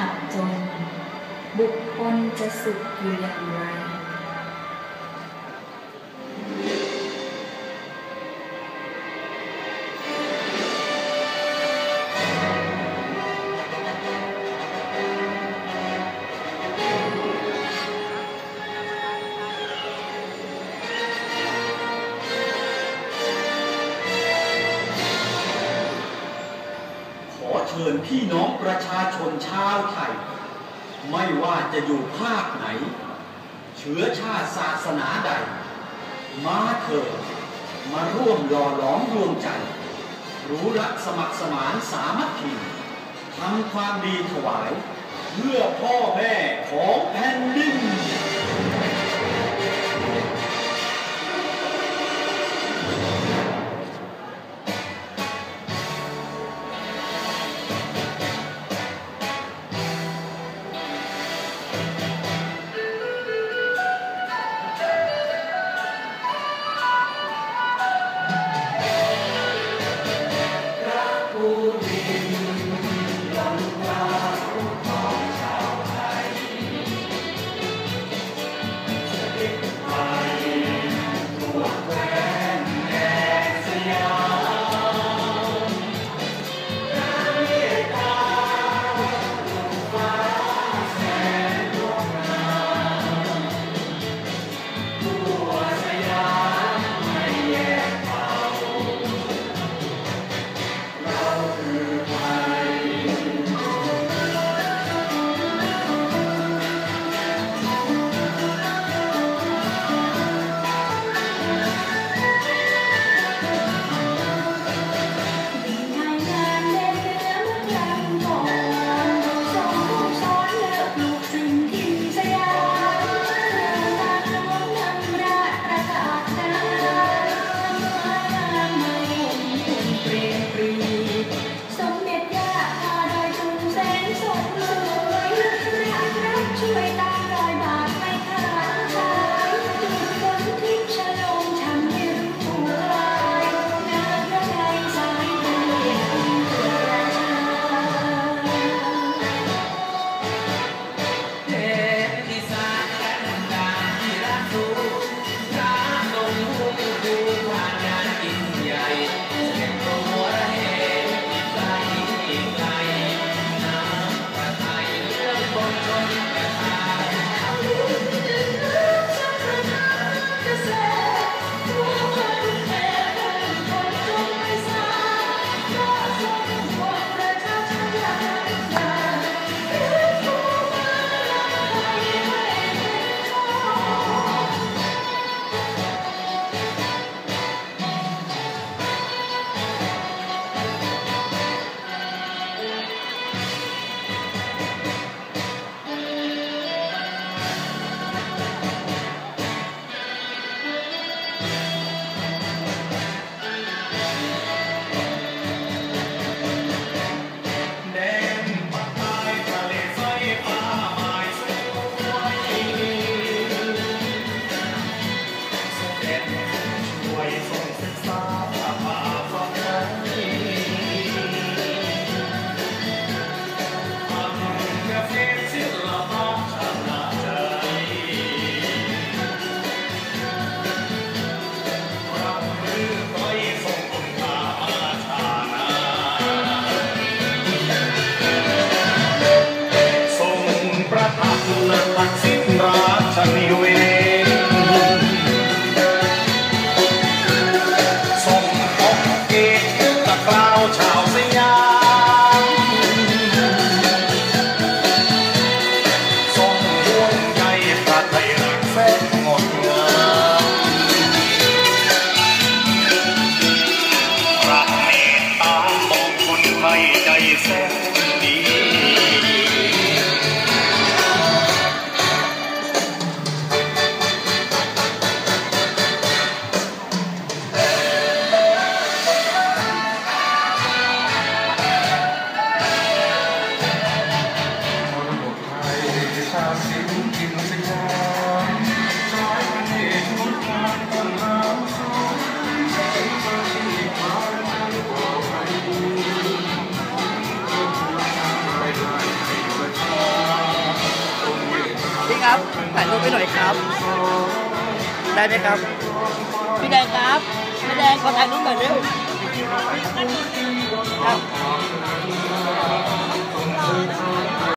ขับจนบุคคลจะสุขอยู่อย่างไรเชิญพี่น้องประชาชนชาวไทยไม่ว่าจะอยู่ภาคไหนเชื้อชาติศาสนาใดมาเถิดมาร่วมหล่อหลอมรวมใจรู้รักสมัครสมานสามัคคีทำความดีถวายเพื่อพ่อแม่ของแผ่นดิน ถ่ายรูปไปหน่อยครับได้ไหมครับพี่แดงครับพี่แดงขอถ่ายรูปหน่อยเร็วครับ